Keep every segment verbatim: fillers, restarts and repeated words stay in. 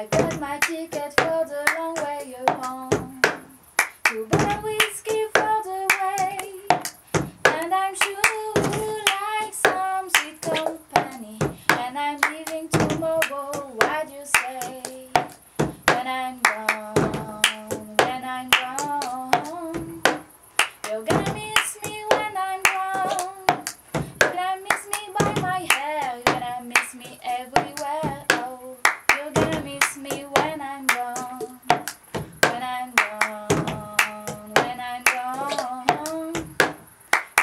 I got my ticket for the long way home, to buy whiskey for the way, and I'm sure you like some sweet company. When I'm leaving tomorrow, what you say? When I'm gone, when I'm gone, you're gonna miss me when I'm gone. You're gonna miss me by my hair, you're gonna miss me everywhere. Oh, you're gonna miss me when I'm gone, when I'm gone, when I'm gone.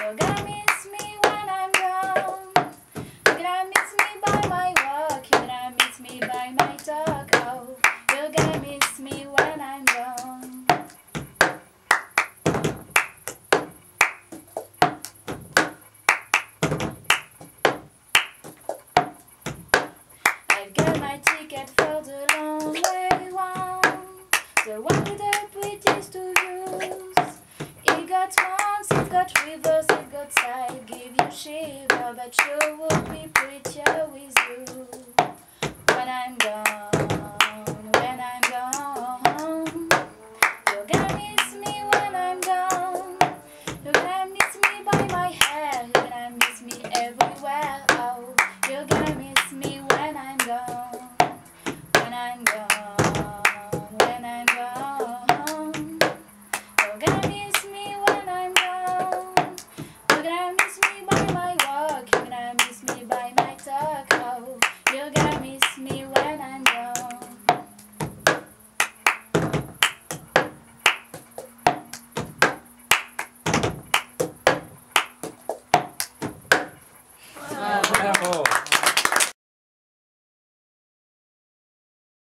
You're gonna miss me when I'm gone. You're gonna miss me by my walk, you're gonna miss me by my talk. Oh, you're gonna miss me when I'm gone. I've got my ticket for the long way home, the one with the prettiest to use. It got swans, it got rivers, it got side, give you shiver, but sure would be prettier with you. When I'm gone, when I'm gone, you're gonna be